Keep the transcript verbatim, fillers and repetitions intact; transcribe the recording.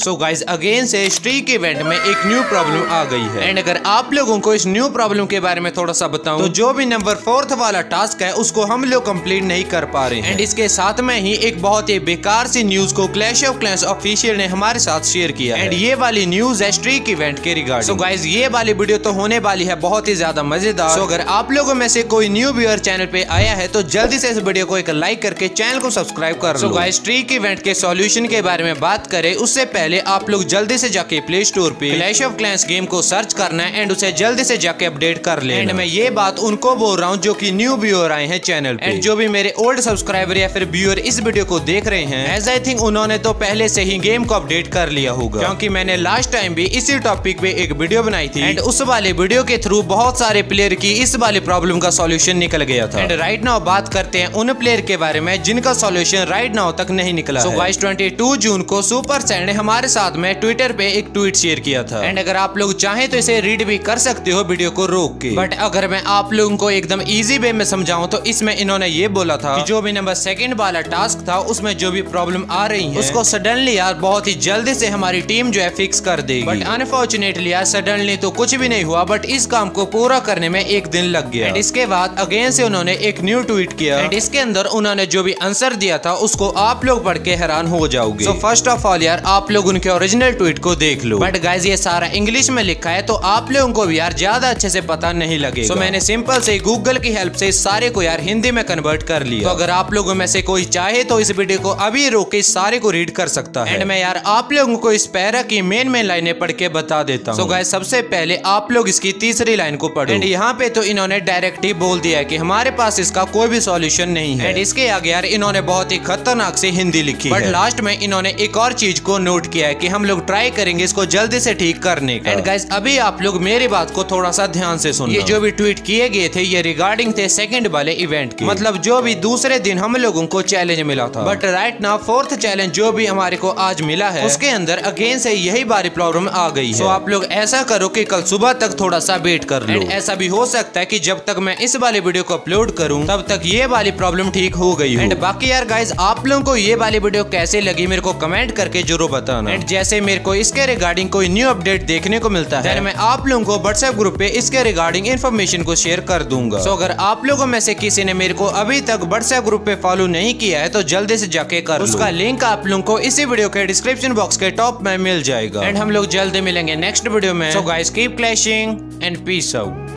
सो guys again से streak event में एक न्यू प्रॉब्लम आ गई है एंड अगर आप लोगों को इस न्यू प्रॉब्लम के बारे में थोड़ा सा बताऊं तो जो भी नंबर फोर्थ वाला टास्क है उसको हम लोग कंप्लीट नहीं कर पा रहे हैं। एंड इसके साथ में ही एक बहुत ही बेकार सी न्यूज को क्लैश ऑफ क्लैंस ऑफिशियल ने हमारे साथ शेयर किया एंड ये वाली न्यूज है स्ट्रीक इवेंट के रिगार्डिंग। सो गाइज ये वाली वीडियो तो होने वाली है बहुत ही ज्यादा मजेदार। सो अगर आप लोगों में से कोई न्यू व्यूअर चैनल पे आया है तो जल्दी से इस वीडियो को एक लाइक करके चैनल को सब्सक्राइब कर लो। सो गाइज स्ट्रीक इवेंट के सॉल्यूशन के बारे में बात करें उससे पहले आप लोग जल्दी से जाके प्ले स्टोर पे क्लैश ऑफ क्लैंस गेम को सर्च करना है एंड उसे जल्दी से जाके अपडेट कर लेना। एंड मैं ये बात उनको बोल रहा हूँ जो की न्यू व्यूअर आए हैं चैनल पे एंड जो भी मेरे ओल्ड सब्सक्राइबर या फिर व्यूअर इस वीडियो को देख रहे हैं, एज आई थिंक उन्होंने तो पहले से ही गेम को अपडेट कर लिया होगा क्योंकि मैंने लास्ट टाइम भी इसी टॉपिक पे एक वीडियो बनाई थी एंड उस वाले वीडियो के थ्रू बहुत सारे प्लेयर की इस वाले प्रॉब्लम का सॉल्यूशन निकल गया था। एंड राइट नाउ बात करते हैं उन प्लेयर के बारे में जिनका सॉल्यूशन राइट नाउ तक नहीं निकला। सो गाइस बाईस जून को सुपरसेल ने हमारे साथ में ट्विटर पे एक ट्वीट शेयर किया था एंड अगर आप लोग चाहें तो इसे रीड भी कर सकते हो वीडियो को रोक के, बट अगर मैं आप लोगों को एकदम इजी वे में समझाऊं तो इसमें इन्होंने ये बोला था कि जो भी नंबर सेकंड वाला टास्क था उसमें जो भी प्रॉब्लम आ रही है उसको सडनली यार बहुत ही जल्दी से हमारी टीम जो है फिक्स कर देगी, बट अनफॉर्चुनेटली यार सडनली तो कुछ भी नहीं हुआ बट इस काम को पूरा करने में एक दिन लग गया। एंड इसके बाद अगेन से उन्होंने एक न्यू ट्वीट किया एंड इसके अंदर उन्होंने जो भी आंसर दिया था उसको आप लोग पढ़ के हैरान हो जाओगे। सो फर्स्ट ऑफ ऑल यार आप लोग उनके ओरिजिनल ट्वीट को देख लो, बट गाइज ये सारा इंग्लिश में लिखा है तो आप लोगों को भी यार ज्यादा अच्छे से पता नहीं लगेगा। सो so, मैंने सिंपल से गूगल की हेल्प से सारे को यार हिंदी में कन्वर्ट कर लिया। तो अगर आप लोगों में से कोई चाहे तो इस वीडियो को अभी रोक के सारे को रीड कर सकता है एंड मैं यार आप लोगों को इस पैरा की मेन मेन लाइनें पढ़ के बता देता हूँ। सो गाइज सबसे पहले आप लोग इसकी तीसरी लाइन को पढ़ो एंड यहाँ पे तो इन्होंने डायरेक्ट ही बोल दिया कि हमारे पास इसका कोई भी सॉल्यूशन नहीं है एंड इसके आगे यार इन्होंने बहुत ही खतरनाक से हिंदी लिखी बट लास्ट में इन्होंने एक और चीज को नोट किया है कि हम लोग ट्राई करेंगे इसको जल्दी से ठीक करने का। एंड गाइज अभी आप लोग मेरी बात को थोड़ा सा ध्यान से सुन, ये जो भी ट्वीट किए गए थे ये रिगार्डिंग थे सेकंड वाले इवेंट के, मतलब जो भी दूसरे दिन हम लोगों को चैलेंज मिला था, but right now fourth challenge जो भी हमारे को आज मिला है उसके अंदर अगेन से यही बारी प्रॉब्लम आ गई है। तो so आप लोग ऐसा करो कि कल सुबह तक थोड़ा सा वेट कर लो एंड ऐसा भी हो सकता है कि जब तक मैं इस वाले वीडियो को अपलोड करूं तब तक ये वाली प्रॉब्लम ठीक हो गई हो। एंड बाकी यार गाइज आप लोगों को ये वाली वीडियो कैसे लगी मेरे को कमेंट करके जरूर बताना एंड जैसे मेरे को इसके रिगार्डिंग कोई न्यू अपडेट देखने को मिलता है मैं आप लोगों को व्हाट्सएप ग्रुप पे इसके रिगार्डिंग इन्फॉर्मेशन को शेयर कर दूंगा। सो अगर आप लोगों में से किसी ने मेरे को अभी तक व्हाट्सएप ग्रुप पे फॉलो नहीं किया है तो जल्दी से जाके कर, उसका लिंक आप लोगों को इसी वीडियो के डिस्क्रिप्शन बॉक्स के टॉप में मिल जाएगा एंड हम लोग जल्दी मिलेंगे नेक्स्ट वीडियो में। So guys keep clashing and peace out.